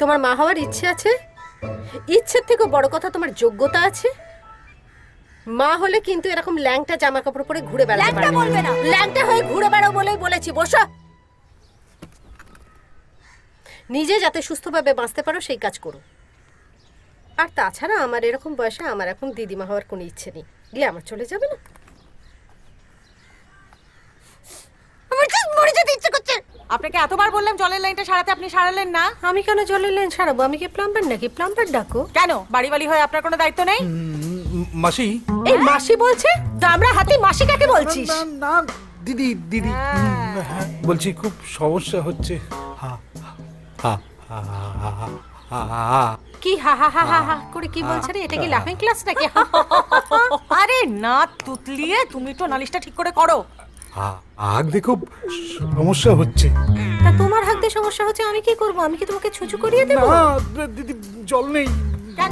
তোমার মা হওয়ার ইচ্ছে আছে? ইচ্ছে থেকে বড় কথা তোমার যোগ্যতা আছে। মা হলে কিন্তু এরকম ল্যাংটা জামা কাপড় পরে ঘুরে বেড়াতে পারবে না। ল্যাংটা বলবে না, ল্যাংটা হয়ে ঘুরে বেড়াও বলেই বলেছি। বসো, নিজে যাতে সুস্থভাবে বাঁচতে পারো সেই কাজ করো। আর তাছাড়া আমার এরকম বয়সে আমার এখন দিদিমা হওয়ার কোনো ইচ্ছে নেই। গিয়ে আমার চলে যাবে না? আমার ঠিক মরে যেতে ইচ্ছে করছে। আপনাকে এতবার বললাম জলের লাইনটা সারাতে, আপনি সারালেন না। আমি কেন জলের লাইন সারাবো? আমি কি প্লাম্বার নাকি? প্লাম্বার ডাকো। কেন বাড়ি বাড়ি হয়, আপনার কোনো দায়িত্ব নেই? মাসি, এই মাসি বলছে দামড়া হাতি। মাসি কাকে বলছিস? না দিদি, দিদি বলছি। খুব সমস্যা হচ্ছে। হ্যাঁ হ্যাঁ হ্যাঁ। কি হা হা হা হা হা করে কি বলছ রে? এটা কি লাফিং ক্লাস নাকি? আরে না তুতলিয়ে, তুমি তো নালিশটা ঠিক করে করো। আগ দেখো সমস্যা হচ্ছে। তা তোমার হাগ দিয়ে সমস্যা হচ্ছে, আমি কি করব? আমি কি তোমাকে ছুঁচু করিয়ে দেব? না দিদি, জল নেই।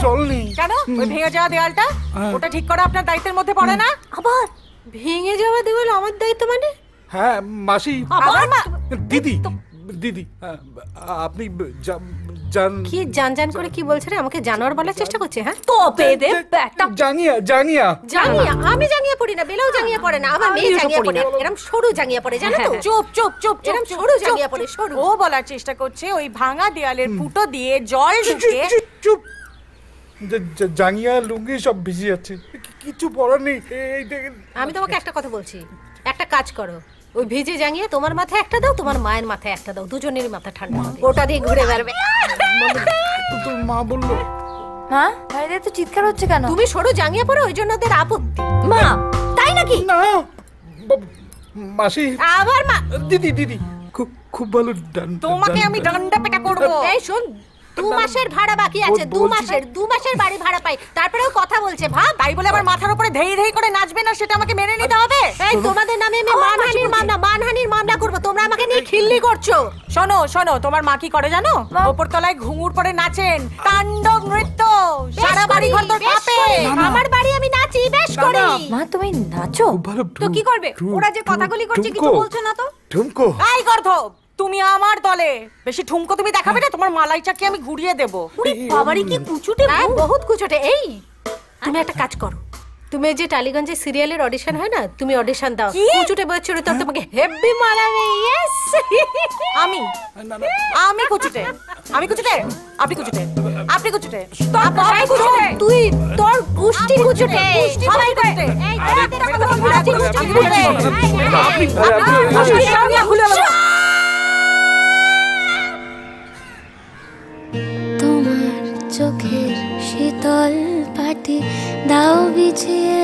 জল নেই কেন? ওই ভেঙে যাওয়া দেওয়ালটা, ওটা ঠিক করা আপনার দায়িত্বের মধ্যে পড়ে না? আবার ভেঙে যাওয়া দেওয়াল আমার দায়িত্ব মানে? হ্যাঁ মাসি। আবার দিদি, দিদি আপনি জান করে কি বলছ রে? আমাকে জানোয়ার বলার চেষ্টা করছে। হ্যাঁ তোপে দে ব্যাটা। জানিয়া জানিয়া জানিয়া আমি জানিয়া পড়ি না, বেলাও জানিয়া পড়ে না, আমার মেয়ে জানিয়া পড়ে না। এরকম সরু জানিয়া পড়ে, জানো তো? চুপ চুপ চুপ। এরকম সরু জানিয়া পড়ে, সরু। ও বলার চেষ্টা করছে ওই ভাঙা দেয়ালের ফুটো দিয়ে জল ঢুকে। চুপ, জানিয়া লুঙ্গি সব ভিজে যাচ্ছে, কিছু পড়ার নেই। আমি তোমাকে একটা কথা বলছি, একটা কাজ করো, ওই ভিজে জাঙিয়ে তোমার মাথায় একটা দাও, তোমার মায়ের মাথায় একটা দাও, দুজনেরই মাথা ঠান্ডা হবে। ওটা দিয়ে ঘুরে বেড়াবে। তোর মা বললো। মা, ভাইদের তো চিৎকার হচ্ছে কেন? তুমি সরু জাঙিয়ে পড়ো, ওই জন্য ওদের আপত্তি। মা, তাই নাকি? না মাসি। আবার মা। দিদি দিদি খুব খুব ভালো ডান। তোমাকে আমি ডান্ডা পেটা করব। এই শোন, 2 মাসের ভাড়া বাকি আছে। 2 মাসের বাড়ি ভাড়া পাই, তারপরেও কথা বলছে। ভা বাড়ি বলে আমার মাথার উপরে ধেই ধেই করে নাচবে না, সেটা আমাকে মেনে নিতে হবে? এই তোমাদের নামে আমি মানহানির মামলা করব। তোমরা আমাকে নিয়ে খিল্লি করছো। শোনো শোনো, তোমার মা কি করে জানো? ওপর তলায় ঘুঙুর পরে নাচেন, তাণ্ডব নৃত্য, সারা বাড়ি ঘর তোর কাঁপে। আমার বাড়ি আমি নাচি বেশ করি। মা তুমি নাচো? তো কি করবে? ওরা যে কথাগুলি করছে কিছু বলছো না তো? ঠুমকো আই গর্ধ, তুমি আমার দলে। বেশি ঠুমকো তুমি দেখাবে না, তোমার মালাইচাকে আমি ঘুরিয়ে দেব। ওরে বাবারি কি কুচুটে, বহুত কুচুটে। এই তুমি একটা কাজ করো, তুমি যে টালিগঞ্জে সিরিয়ালের অডিশন হয় না, তুমি অডিশন দাও। কুচুটে বছরে তো তোমাকে হেভি মারাবে। ইয়েস আমি কুচুটে, আমি কুচুটে, আপনি কুচুটে, আপনি কুচুটে, সবাই কুচুটে। তুই তোর গোষ্ঠী কুচুটে, সবাই কুচুটে। আরে আপনি সঙ্গে খুলে বলো। চোখের শীতল পাটি দাও বিছিয়ে